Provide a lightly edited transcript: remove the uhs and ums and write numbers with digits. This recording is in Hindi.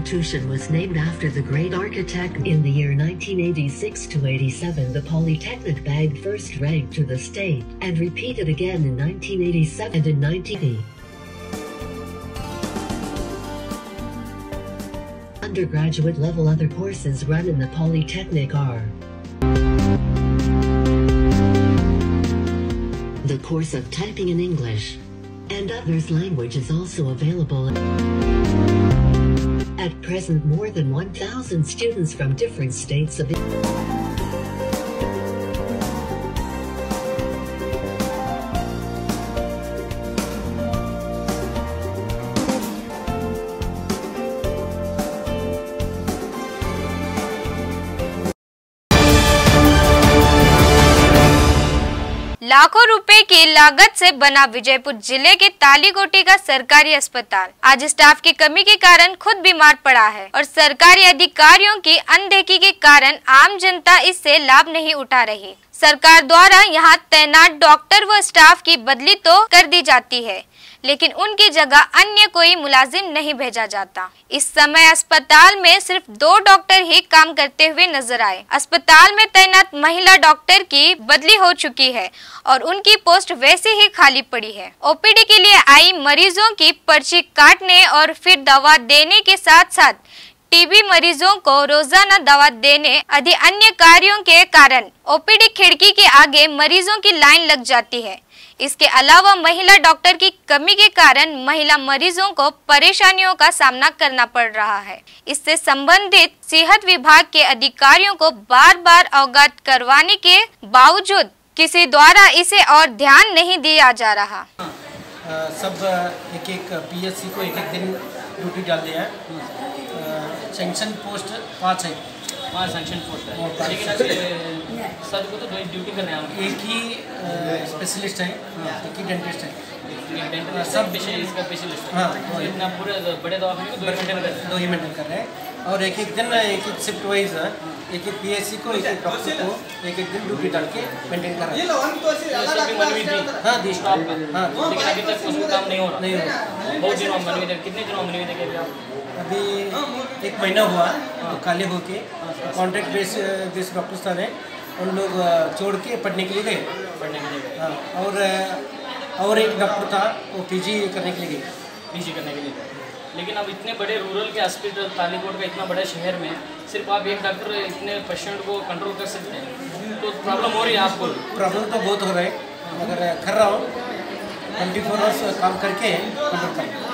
institution was named after the great architect. In the year 1986 to 87, the Polytechnic bagged first rank to the state, and repeated again in 1987 and in 1980. Undergraduate level other courses run in the Polytechnic are: the course of typing in English and others language is also available. At present, more than 1,000 students from different states of लाखों रुपए की लागत से बना विजयपुर जिले के तालीकोटा का सरकारी अस्पताल आज स्टाफ की कमी के कारण खुद बीमार पड़ा है और सरकारी अधिकारियों की अनदेखी के कारण आम जनता इससे लाभ नहीं उठा रही। सरकार द्वारा यहां तैनात डॉक्टर व स्टाफ की बदली तो कर दी जाती है, लेकिन उनकी जगह अन्य कोई मुलाजिम नहीं भेजा जाता। इस समय अस्पताल में सिर्फ 2 डॉक्टर ही काम करते हुए नजर आए। अस्पताल में तैनात महिला डॉक्टर की बदली हो चुकी है और उनकी पोस्ट वैसे ही खाली पड़ी है। ओपीडी के लिए आई मरीजों की पर्ची काटने और फिर दवा देने के साथ साथ टीबी मरीजों को रोजाना दवा देने आदि अन्य कार्यों के कारण ओपीडी खिड़की के आगे मरीजों की लाइन लग जाती है। इसके अलावा महिला डॉक्टर की कमी के कारण महिला मरीजों को परेशानियों का सामना करना पड़ रहा है। इससे संबंधित सेहत विभाग के अधिकारियों को बार बार अवगत करवाने के बावजूद किसी द्वारा इसे और ध्यान नहीं दिया जा रहा। सब एक-एक पीएचसी को एक-एक दिन ड्यूटी डाल दिया है। सेंक्शन पोस्ट 5 है, 5 सेंक्शन पोस्ट है, लेकिन सर को तो 2 ड्यूटी करने आए। एक ही स्पेशलिस्ट है, एक ही डेंटिस्ट है, डेंटिस्ट सब विषय इसका स्पेशलिस्ट है। हाँ, इतना पूरे बड़े दवाखाने को 2 ही मेंटेन कर रहे हैं और एक-एक दिन एक-एक शिफ्ट वाइज एक-एक पीएचसी को एक-एक डॉक्टर को एक-एक दिन ड्यूटी डाल के मेंटेन कर रहे हैं। हां, दिस स्टाफ का, हां, लेकिन अभी तक कुछ काम नहीं हो रहा, नहीं हो रहा। बहुत दिनों हम मनवी थे, कितने दिनों मनवी थे? अभी 1 महीना हुआ तो काले होके कॉन्ट्रैक्ट बेस जिस डॉक्टर साहब हैं उन लोग छोड़ के पढ़ने के लिए गए, और एक डॉक्टर था वो पीजी करने के लिए गए, लेकिन अब इतने बड़े रूरल के हॉस्पिटल तालीकोटा का इतना बड़ा शहर में सिर्फ आप एक डॉक्टर इतने पेशेंट को कंट्रोल कर सकते हैं, तो प्रॉब्लम हो रही है आपको? प्रॉब्लम तो बहुत हो रहा है, मगर कर रहा हूँ 24 आवर्स काम करके।